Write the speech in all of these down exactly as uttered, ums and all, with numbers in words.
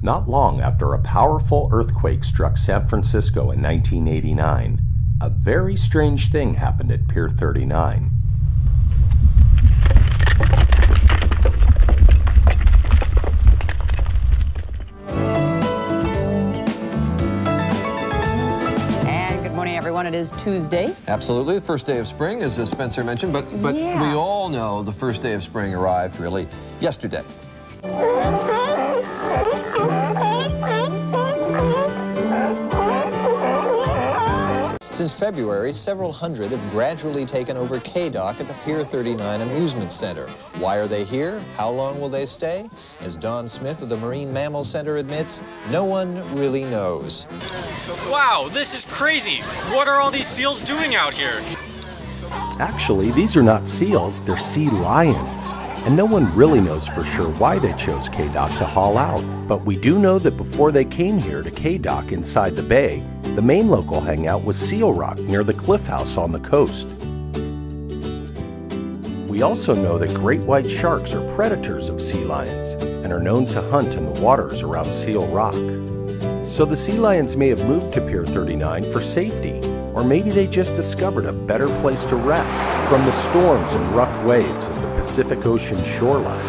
Not long after a powerful earthquake struck San Francisco in nineteen eighty-nine, a very strange thing happened at Pier thirty-nine. It is Tuesday. Absolutely. The first day of spring, as Spencer mentioned, but but yeah. we all know the first day of spring arrived really yesterday. Since February, several hundred have gradually taken over K-Dock at the Pier thirty-nine Amusement Center. Why are they here? How long will they stay? As Don Smith of the Marine Mammal Center admits, no one really knows. Wow, this is crazy! What are all these seals doing out here? Actually, these are not seals, they're sea lions. And no one really knows for sure why they chose K-Dock to haul out. But we do know that before they came here to K-Dock inside the bay, the main local hangout was Seal Rock near the Cliff House on the coast. We also know that great white sharks are predators of sea lions and are known to hunt in the waters around Seal Rock. So the sea lions may have moved to Pier thirty-nine for safety, or maybe they just discovered a better place to rest from the storms and rough waves of the Pacific Ocean shoreline.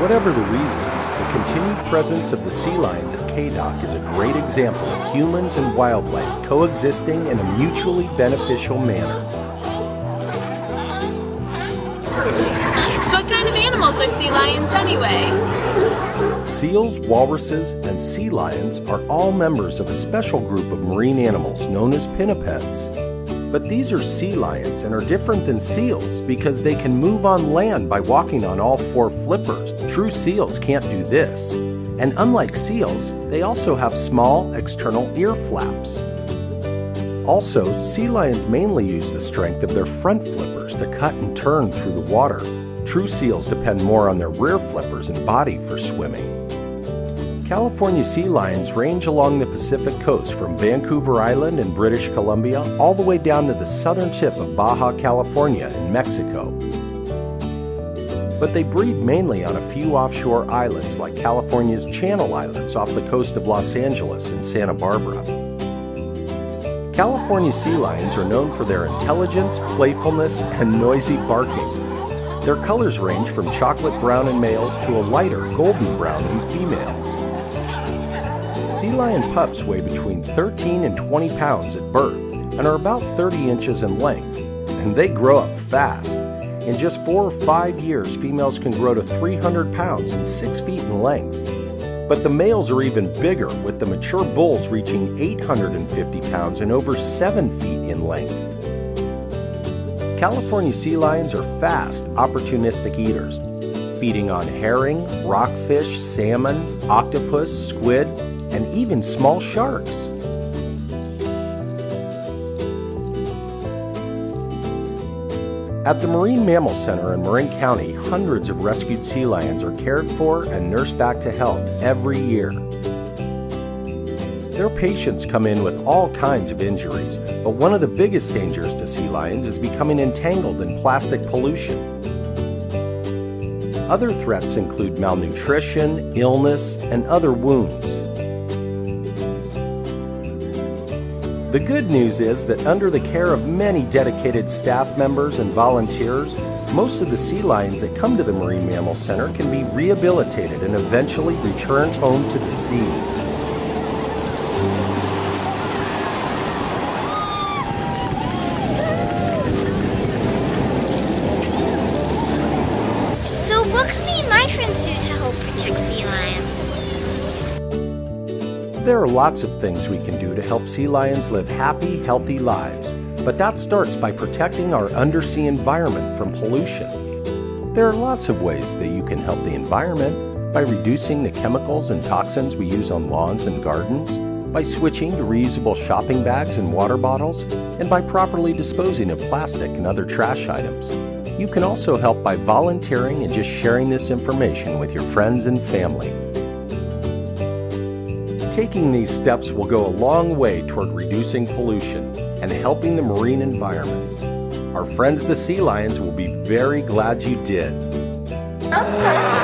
Whatever the reason, the continued presence of the sea lions at K-Dock is a great example of humans and wildlife coexisting in a mutually beneficial manner. So what kind of animals are sea lions anyway? Seals, walruses, and sea lions are all members of a special group of marine animals known as pinnipeds. But these are sea lions and are different than seals because they can move on land by walking on all four flippers. True seals can't do this. And unlike seals, they also have small external ear flaps. Also, sea lions mainly use the strength of their front flippers to cut and turn through the water. True seals depend more on their rear flippers and body for swimming. California sea lions range along the Pacific coast from Vancouver Island in British Columbia all the way down to the southern tip of Baja California in Mexico. But they breed mainly on a few offshore islands like California's Channel Islands off the coast of Los Angeles and Santa Barbara. California sea lions are known for their intelligence, playfulness, and noisy barking. Their colors range from chocolate brown in males to a lighter golden brown in females. Sea lion pups weigh between thirteen and twenty pounds at birth and are about thirty inches in length, and they grow up fast. In just four or five years, females can grow to three hundred pounds and six feet in length. But the males are even bigger, with the mature bulls reaching eight hundred fifty pounds and over seven feet in length. California sea lions are fast, opportunistic eaters, feeding on herring, rockfish, salmon, octopus, squid, and even small sharks. At the Marine Mammal Center in Marin County, hundreds of rescued sea lions are cared for and nursed back to health every year. Their patients come in with all kinds of injuries, but one of the biggest dangers to sea lions is becoming entangled in plastic pollution. Other threats include malnutrition, illness, and other wounds. The good news is that under the care of many dedicated staff members and volunteers, most of the sea lions that come to the Marine Mammal Center can be rehabilitated and eventually returned home to the sea. So what can me and my friends do to help protect sea lions? There are lots of things we can do to help sea lions live happy, healthy lives, but that starts by protecting our undersea environment from pollution. There are lots of ways that you can help the environment by reducing the chemicals and toxins we use on lawns and gardens, by switching to reusable shopping bags and water bottles, and by properly disposing of plastic and other trash items. You can also help by volunteering and just sharing this information with your friends and family. Taking these steps will go a long way toward reducing pollution and helping the marine environment. Our friends the sea lions will be very glad you did. Okay.